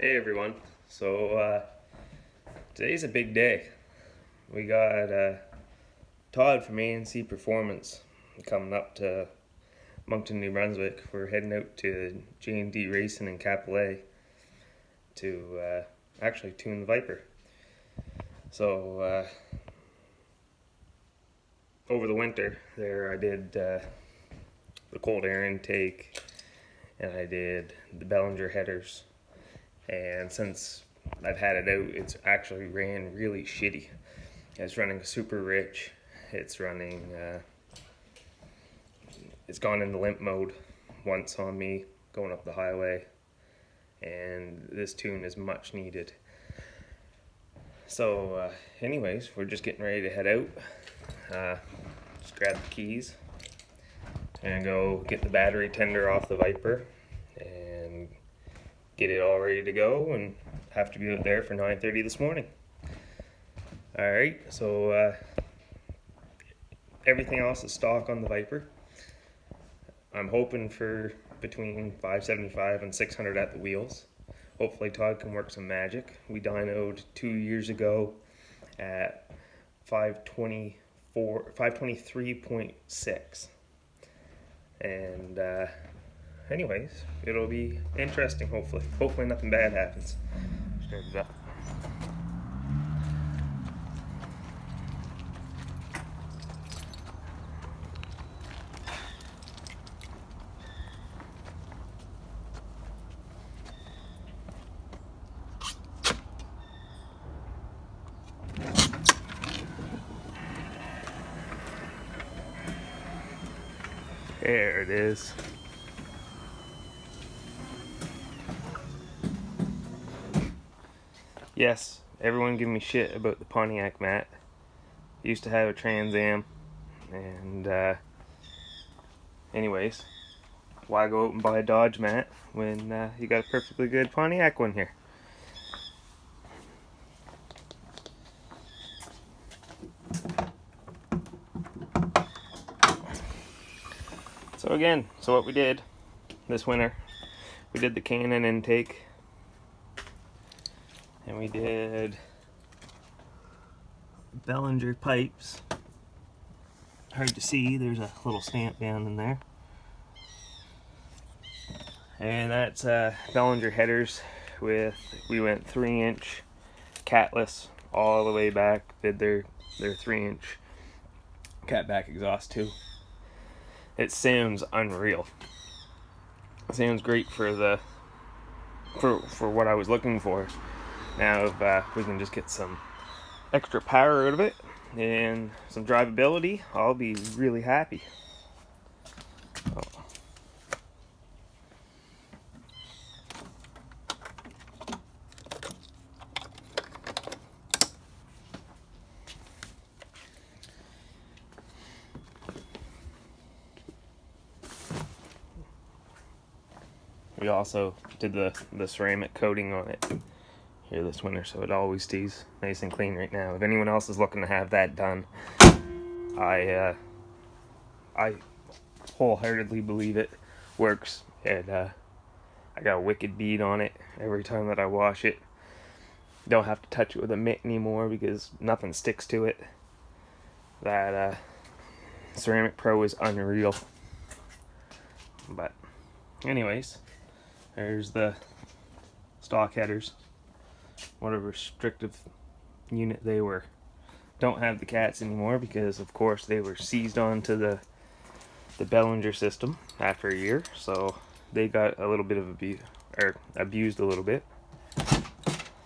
Hey everyone, so today's a big day. We got Todd from A&C Performance coming up to Moncton, New Brunswick. We're heading out to J&D Racing in Cap-Pelé to actually tune the Viper. So over the winter there I did the cold air intake and I did the Belanger headers. And since I've had it out, it's actually ran really shitty. It's running super rich. It's running, it's gone into limp mode once on me going up the highway. And this tune is much needed. So anyways, we're just getting ready to head out. Just grab the keys and go get the battery tender off the Viper and get it all ready to go, and have to be out there for 9:30 this morning. All right, so everything else is stock on the Viper. I'm hoping for between 575 and 600 at the wheels. Hopefully Todd can work some magic. We dynoed 2 years ago at 523.6, and anyways, it'll be interesting, hopefully. Hopefully nothing bad happens. There it is. Yes, everyone giving me shit about the Pontiac mat. I used to have a Trans Am, and anyways, why go out and buy a Dodge mat when you got a perfectly good Pontiac one here? So again, so what we did this winter, we did the K&N intake. And we did Belanger pipes. Hard to see, there's a little stamp down in there. And that's Belanger headers with, we went 3-inch catless all the way back, did their 3-inch catback exhaust too. It sounds unreal. It sounds great for the for what I was looking for. Now if we can just get some extra power out of it and some drivability, I'll be really happy. Oh. We also did the ceramic coating on it here this winter, so it always stays nice and clean right now. If anyone else is looking to have that done, I wholeheartedly believe it works. And I got a wicked bead on it every time that I wash it. Don't have to touch it with a mitt anymore because nothing sticks to it. That Ceramic Pro is unreal. But anyways, there's the stock headers. What a restrictive unit they were. Don't have the cats anymore because of course they were seized onto the Belanger system after a year, so they got a little bit of abuse, or abused a little bit.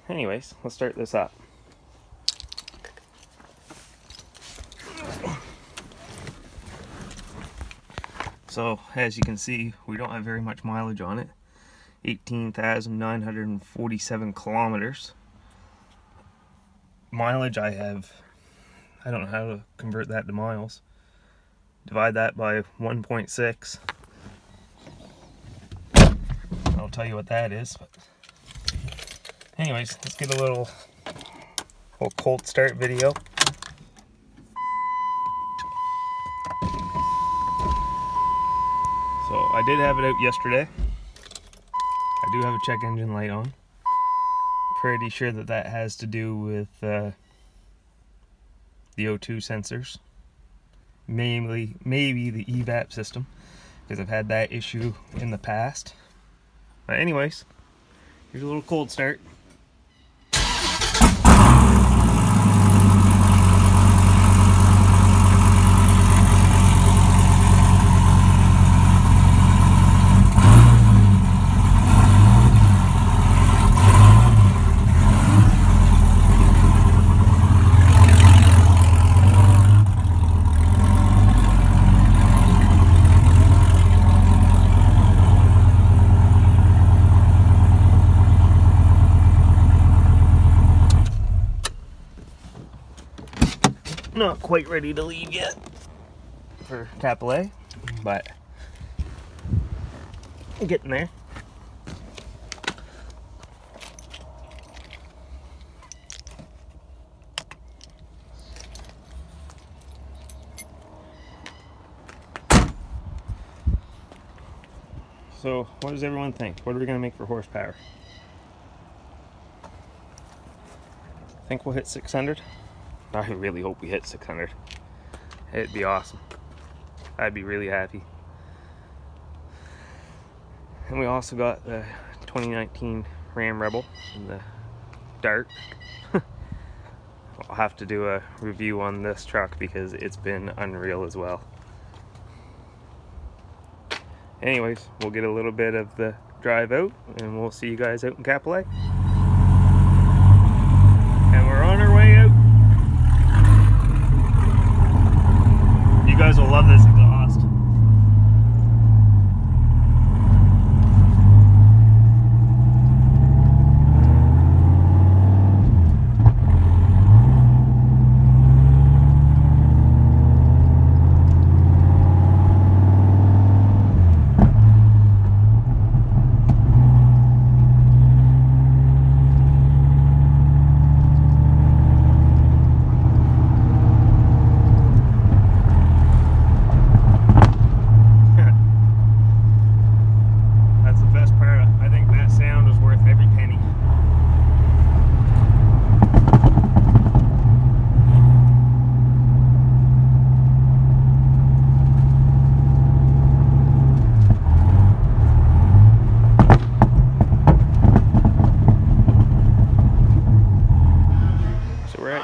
Anyways, let's start this up. So as you can see, we don't have very much mileage on it. 18,947 kilometers. Mileage I have, I don't know how to convert that to miles. Divide that by 1.6. I'll tell you what that is. But anyways, let's get a little cold start video. So I did have it out yesterday. I do have a check engine light on. pretty sure that that has to do with the O2 sensors, mainly maybe the EVAP system, because I've had that issue in the past. But anyways, here's a little cold start. Not quite ready to leave yet for Cap-Pelé, but I'm getting there. So what does everyone think? What are we going to make for horsepower? I think we'll hit 600. I really hope we hit 600. It'd be awesome. I'd be really happy. And we also got the 2019 Ram Rebel in the Dart. I'll have to do a review on this truck because it's been unreal as well. Anyways, we'll get a little bit of the drive out and we'll see you guys out in Cap-Pelé. And we're on our way out. You guys will love this exhaust.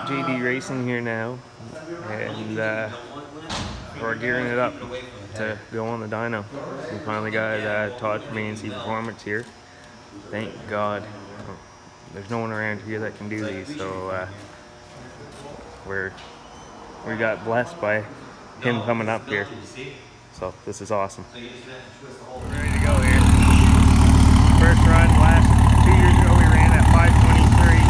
J&D Racing here now, and we're gearing it up to go on the dyno. We finally got Todd from A&C Performance here. Thank God. There's no one around here that can do these, so we got blessed by him coming up here. So this is awesome. Ready to go here. First run last 2 years ago we ran at 523.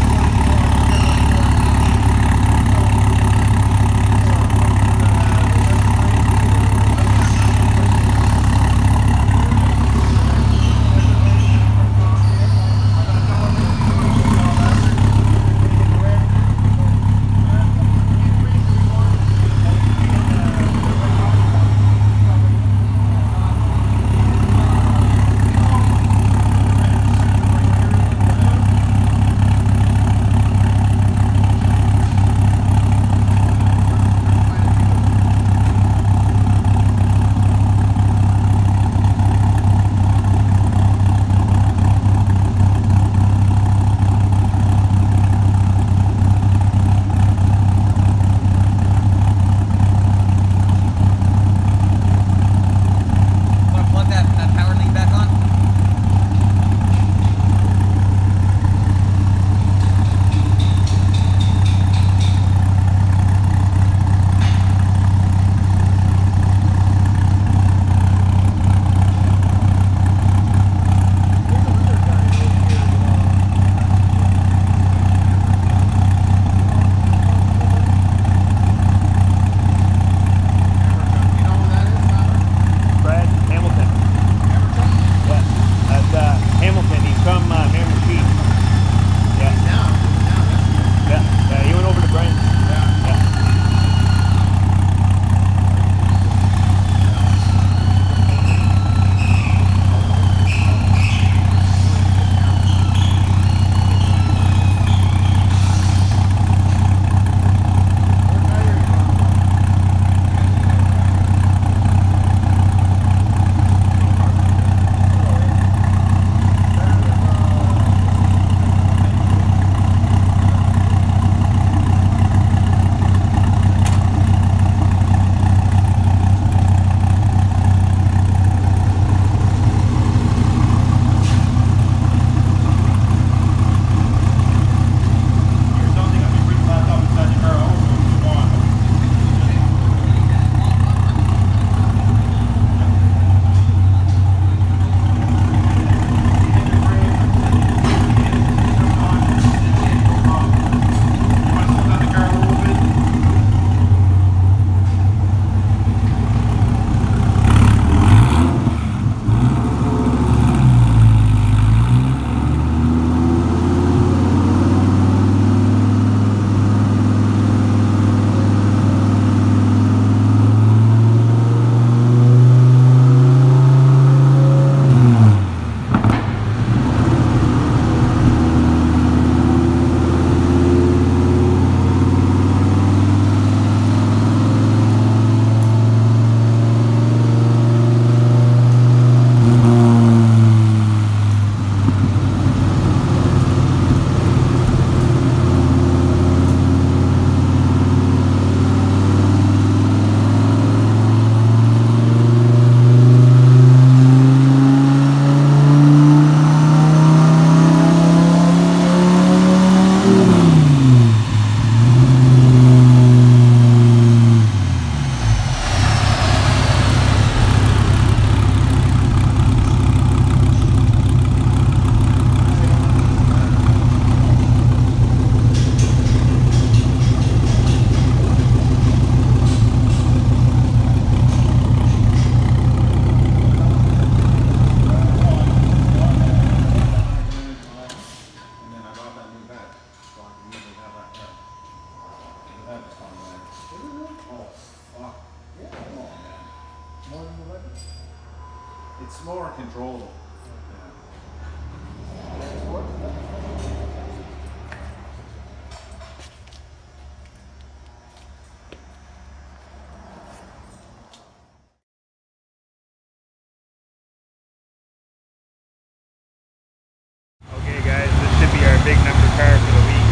big number car for the week.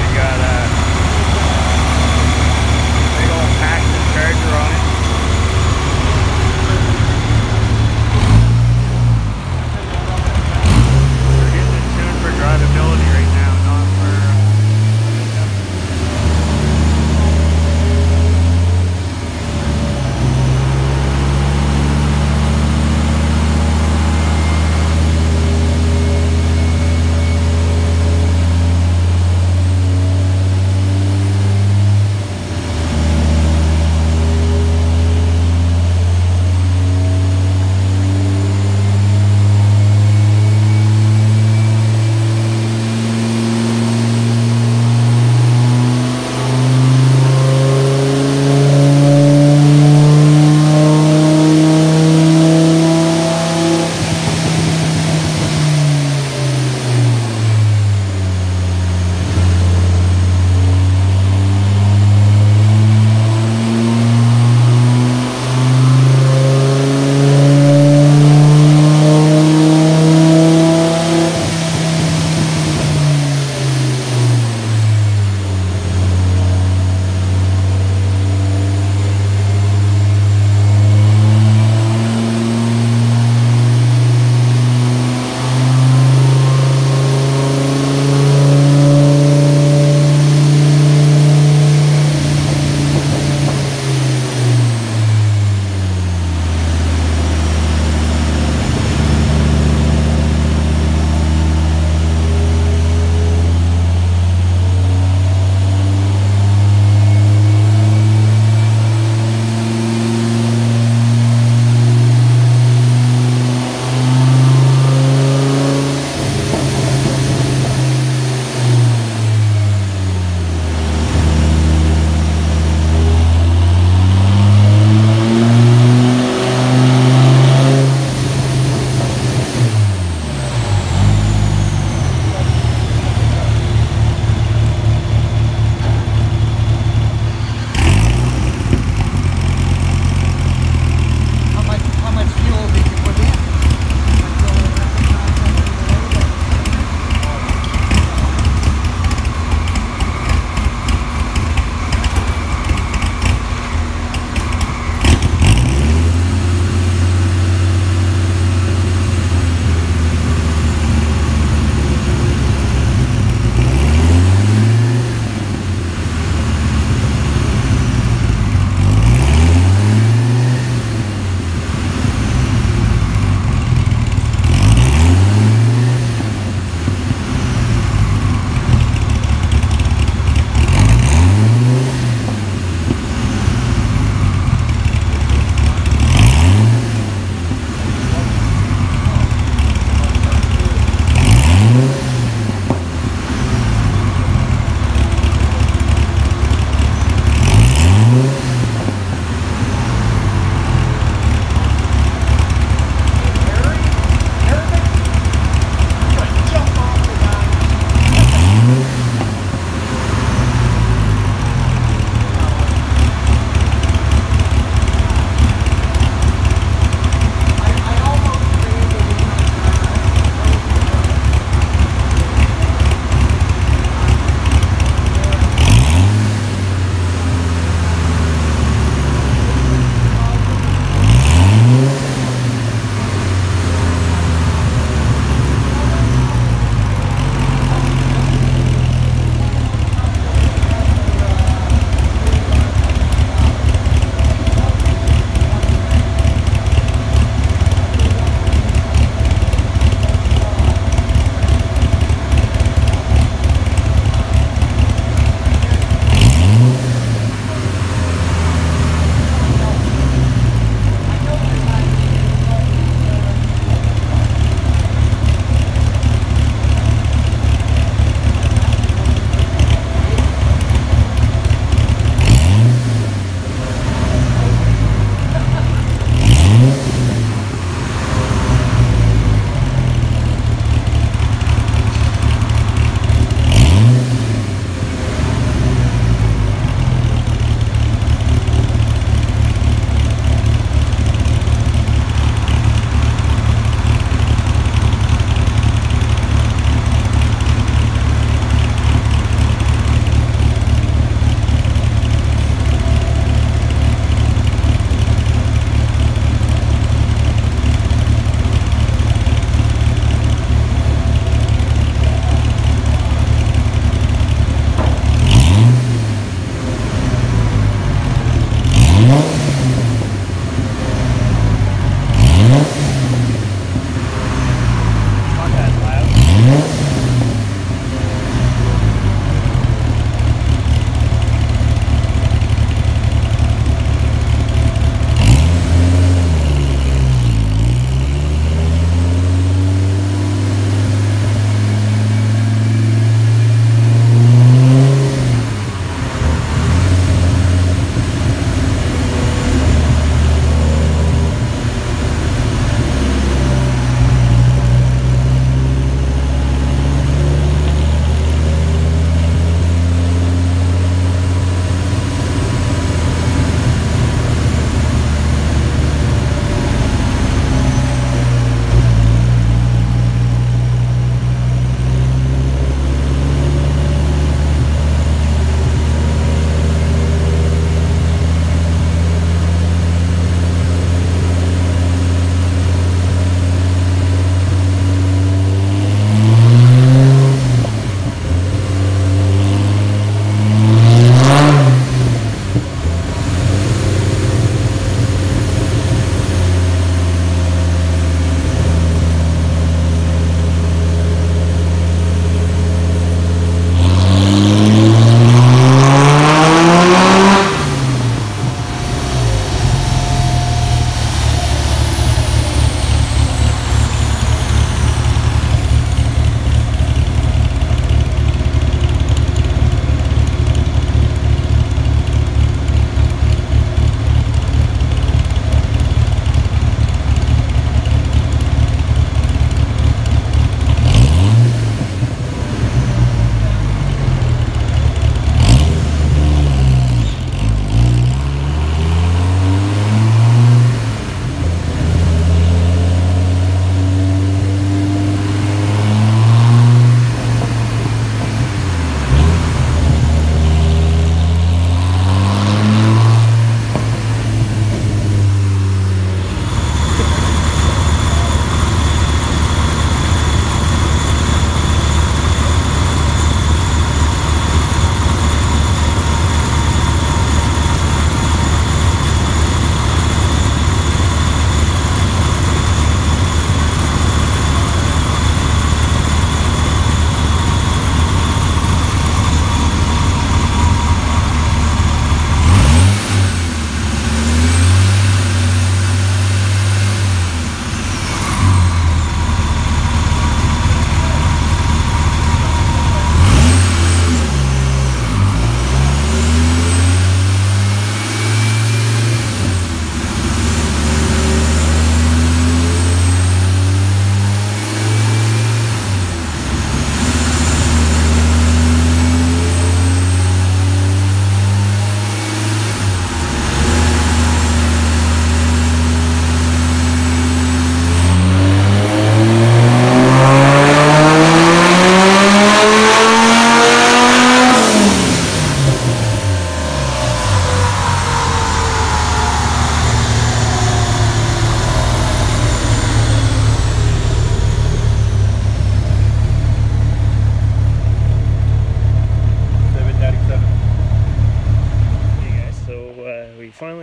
We got a big old Paxton Charger on it. We're getting it tuned for drivability right now, not for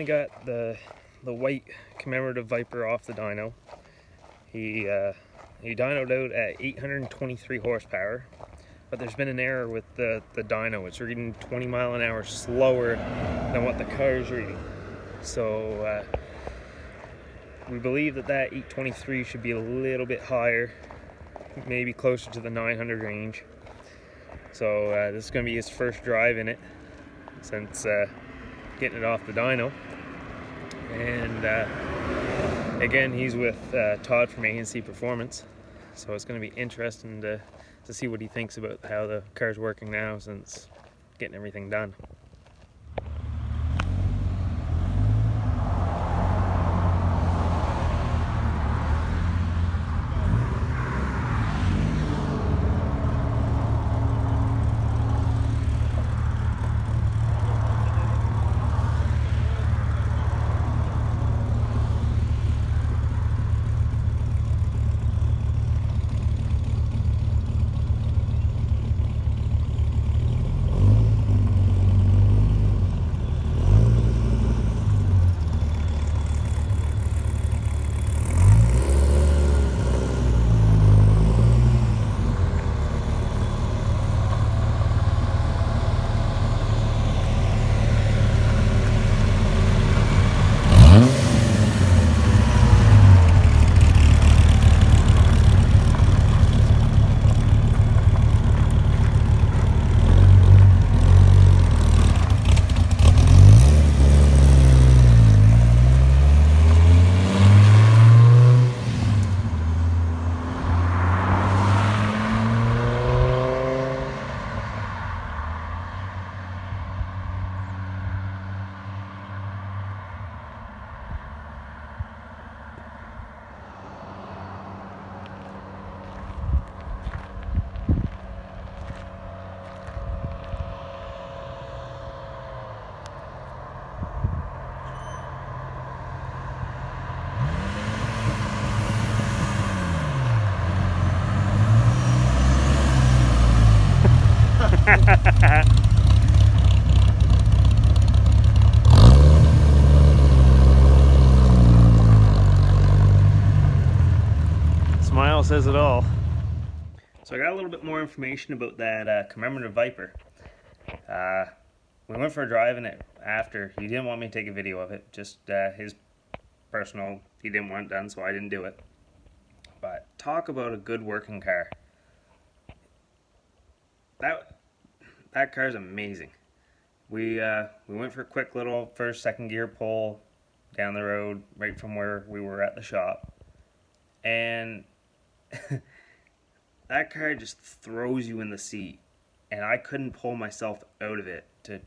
finally got the white commemorative Viper off the dyno. He dynoed out at 823 horsepower, but there's been an error with the dyno. It's reading 20 mile an hour slower than what the car is reading. So we believe that 823 should be a little bit higher, maybe closer to the 900 range. So this is going to be his first drive in it since getting it off the dyno. And again, he's with Todd from A&C Performance. So it's going to be interesting to see what he thinks about how the car's working now since getting everything done. Smile says it all. So I got a little bit more information about that commemorative Viper. We went for a drive in it after. He didn't want me to take a video of it, just his personal, he didn't want it done, so I didn't do it. But talk about a good working car. That car is amazing. We went for a quick little first, second gear pull down the road right from where we were at the shop. And that car just throws you in the seat. And I couldn't pull myself out of it to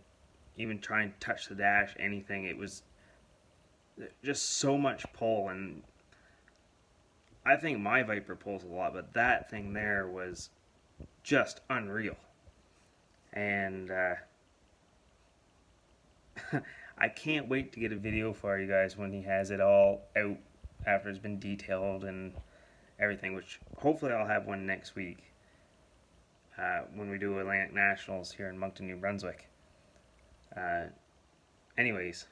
even try and touch the dash, anything. It was just so much pull. And I think my Viper pulls a lot, but that thing there was just unreal. And I can't wait to get a video for you guys when he has it all out after it's been detailed and everything, which hopefully I'll have one next week when we do Atlantic Nationals here in Moncton, New Brunswick. Anyways,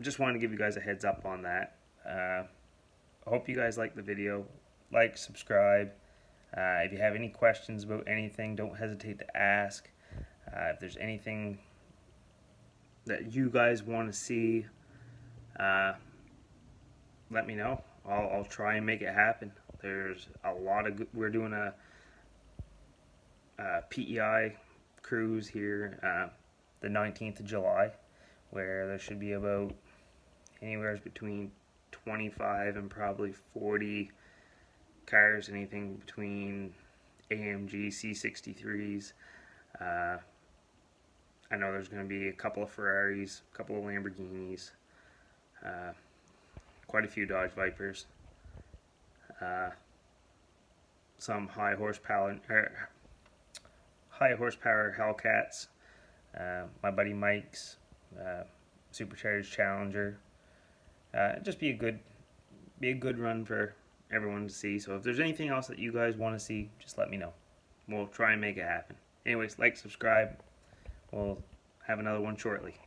just wanted to give you guys a heads up on that. I hope you guys like the video. Like, subscribe. If you have any questions about anything, don't hesitate to ask. If there's anything that you guys want to see, let me know. I'll try and make it happen. There's a lot of good, we're doing a PEI cruise here the 19th of July, where there should be about anywhere between 25 and probably 40 cars, anything between AMG, C63s. I know there's going to be a couple of Ferraris, a couple of Lamborghinis, quite a few Dodge Vipers, some high horsepower Hellcats, my buddy Mike's supercharged Challenger. Just be a good run for everyone to see. So if there's anything else that you guys want to see, just let me know. We'll try and make it happen. Anyways, like, subscribe. We'll have another one shortly.